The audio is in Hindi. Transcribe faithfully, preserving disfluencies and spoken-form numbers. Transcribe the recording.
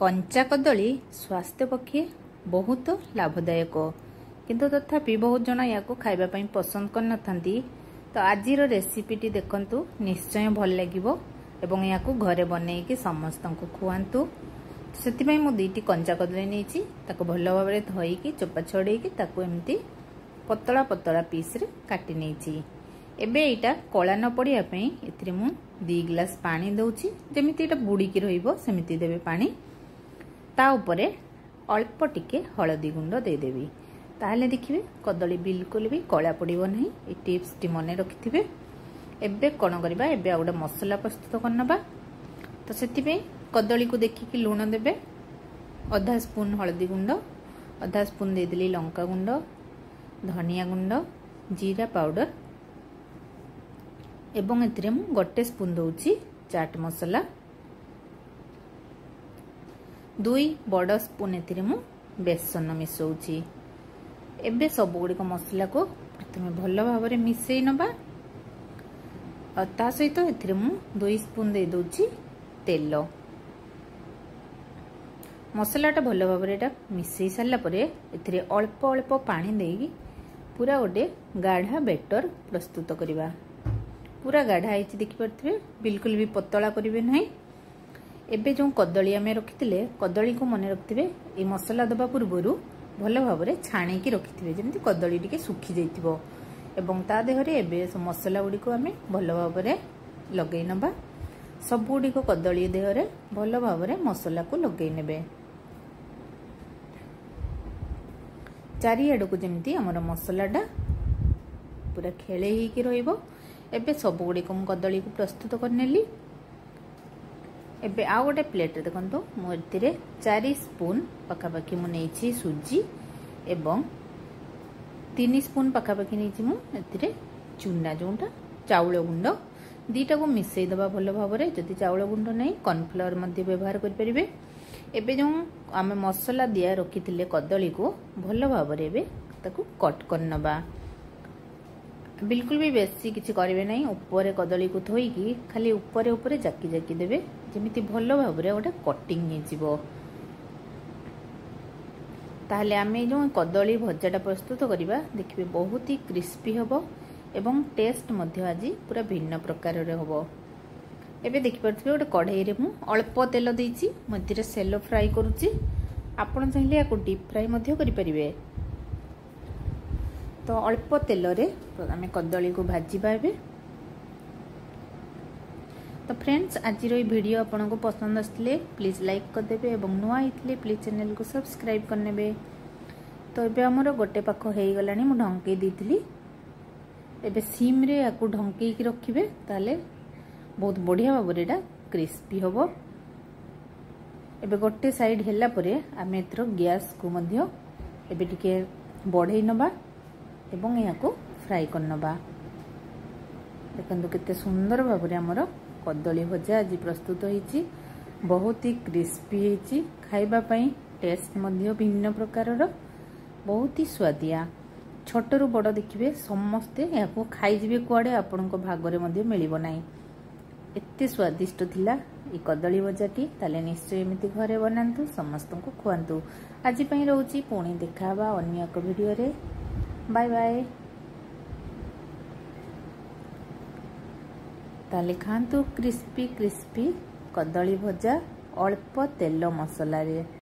कंचा कदली स्वास्थ्य पक्षे बहुत लाभदायक किंतु तथापि बहुत जन या खावाई पसंद करन था। तो आज रेसिपीटी देखंतु निश्चय भल लगे एवं या घरे बनईकि समस्त को खुआंतु। से मुझे दुईटी कंचा कदली नहीं भल भाव में धोईकी चोपा छड़ेकी एमती पतला पतला पीस्रे काटी नहीं। एबे एटा कला न पड़ापी ए दी ग्लास पा दूची जमी बुड़ीकी रही देवे पा ताऊपर अल्प टिके हलदी गुंड देदेवि ताहले देखिए कदली बिल्कुल भी कला पड़ो ना। ये टिप्सटी मन रखिथे। एबे कौन करवा एबे गोटे मसला प्रस्तुत करनबा। तो से कदली को देखिकी लुण देवे आधा स्पून हलदी गुंड आधा स्पून देदेली लंका गुंड धनिया गुंड जीरा पाउडर एवं ए गोटे स्पून दूची चाट मसला दुई बड़ स्पून ए बेसन मिसौची। एबे सब गुड़िक मसला को प्रथम भल भाव में मिसई नवा। ता सहित ए दुई स्पून दे दूची तेल। मसलाटा भल भाव में मिसई सारापर ए अल्प अल्प पानी देगी पूरा गोटे गाढ़ा बेटर प्रस्तुत करवा। पूरा गाढ़ा हो देखिपे बिल्कुल भी पतला करेंगे ना। एबे जो कदली आम रखी कदली को मन रखिथे ये मसला दबा पूर्वर भल भाव में छाणीकी रखिथे जमी कदली टी सुखी जा देहरे। एबे मसला गुड़ी आम भल भाव में लगे नवा। सब गुड़िक कदली देहरे भल भाव में मसला को लगे ने चारिआड़ को जमी आमर मसलाटा पूरा खेले ही रही। एबे सब गुड़िक कदली को प्रस्तुत करनेली। एबे आउ गोटे प्लेट रे देखंतु मोरतिरे चारि स्पून पखापाखि मु नेछि सूजी एवं तीन स्पून पखापाखि नेछि मु एतिरे चूना जोंटा चाउल गुंड दीटा को मिसई दबा भल भाव में। जदि चाउल गुंड नहीं कॉर्नफ्लोर मध्य व्यवहार करि परिबे। एबे जो आमे मसला दिया रखिथिले कदली को भल भाव में एबे ताकू कट करनबा। बिल्कुल भी बेसी किसी करेंगे ना। ऊपर कदली को थोईकी खाली ऊपर ऊपर जाकी जाकी देवे जमी भल भाव में गोटे कटिंग हो। ताहले आमे जो कदली भजाटा प्रस्तुत करवा देखिए बहुत ही क्रिस्पी हम एवं टेस्ट मध्य आज पूरा भिन्न प्रकार हम। एबे देखिपे गोटे कढ़ाई में मुझ अल्प तेल देती मुझे सेलो फ्राए करुच्ची। आपड़ चाहिए या डीप फ्राए करें। तो अल्प तेल आम कदली को भाजी पाए। तो फ्रेंड्स आज वीडियो आपन को पसंद आसले प्लीज लाइक करदे और नुआ होते प्लीज चैनल को सब्सक्राइब करने। तो ये आमर गोटे पाख हो गला ढंकई देती एबे सीम रे आपको ढंकई की रखिए ताले बहुत बढ़िया भाव में क्रिस्पी हम। एबे गोटे साइड हेलापर आम एथर गैस को मध्य एबे टिके बढ़ई नवा एवं या फ्राई करनवा। देखो केते सुंदर भाव में आमर कदली भजा आज प्रस्तुत होती बहुत ही क्रिस्पी होती खावाई टेस्ट मध्य भिन्न प्रकार बहुत ही स्वादिया। छोटू बड़ देखिए समस्ते या खाइबे कुआड़े आपण भागर मिलना एत स्वादिष्ट थिला ये कदली भजाटी। ताले निश्चय एमती घरे बनातु समस्त को खुआंतु। आज रोची पुणी देखा अन्य एक वीडियो। Bye bye. ताले खांतु क्रिस्पी क्रिस्पी कदली भजा अल्प तेल मसला रे।